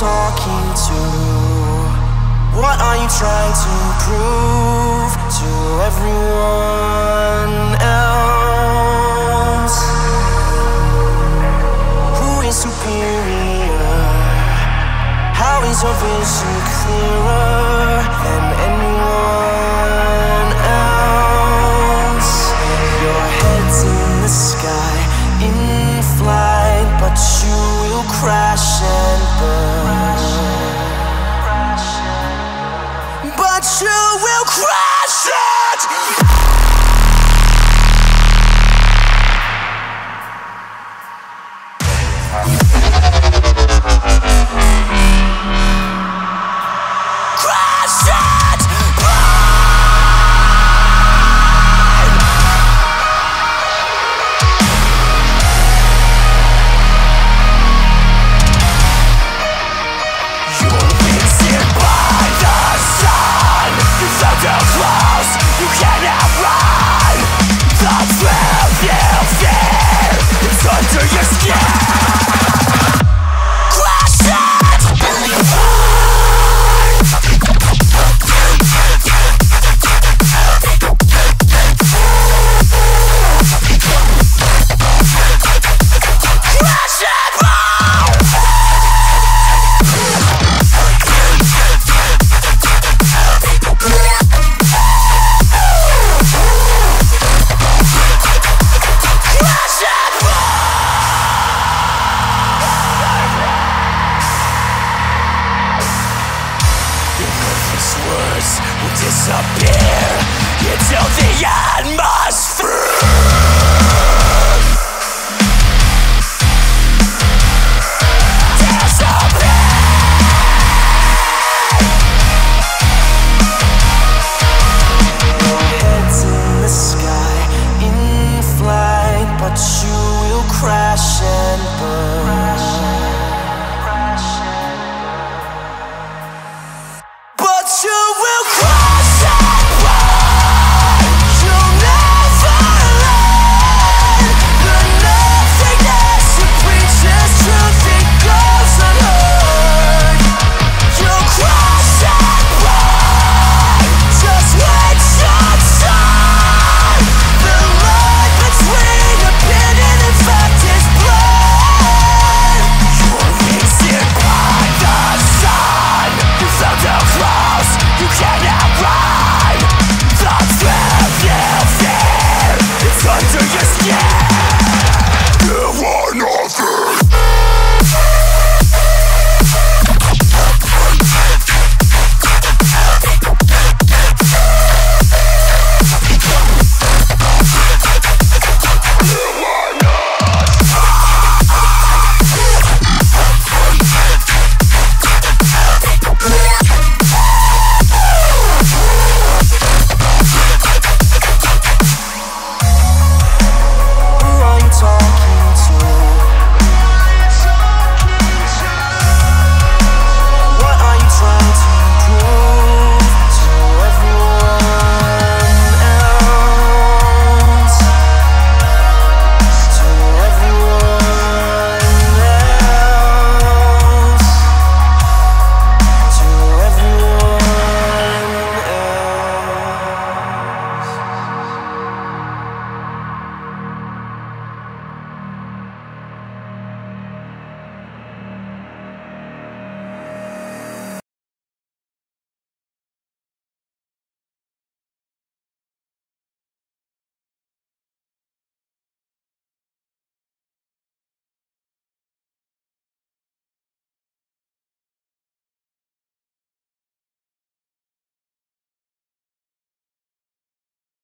talking to? What are you trying to prove to everyone else? Who is superior? How is your vision clearer than anyone else? Your head's in the sky, in flight, but you will crash and burn. But you will crash it! Words will disappear until the end.